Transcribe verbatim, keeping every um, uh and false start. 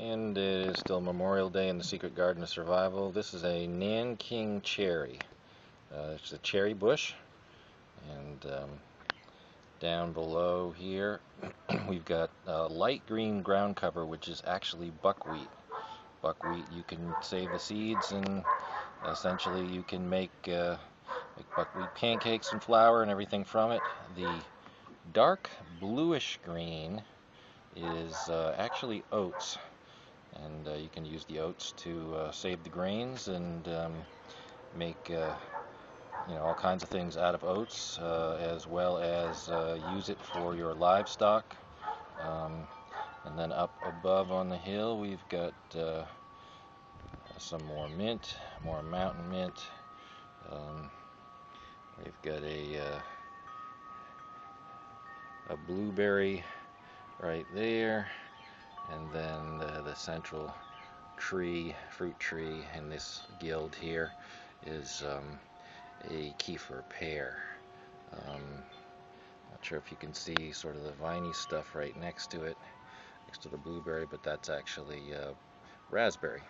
And it is still Memorial Day in the Secret Garden of Survival. This is a Nanking cherry. Uh, it's a cherry bush. And um, down below here, we've got uh, light green ground cover, which is actually buckwheat. Buckwheat, you can save the seeds, and essentially you can make, uh, make buckwheat pancakes and flour and everything from it. The dark bluish green is uh, actually oats. And uh, you can use the oats to uh, save the grains and um, make uh, you know all kinds of things out of oats, uh, as well as uh, use it for your livestock. Um, and then up above on the hill we've got uh, some more mint, more mountain mint. Um, we've got a uh, a blueberry right there. And then uh, the central tree, fruit tree in this guild here is um, a Kieffer pear. Um, not sure if you can see sort of the viney stuff right next to it, next to the blueberry, but that's actually uh, raspberry.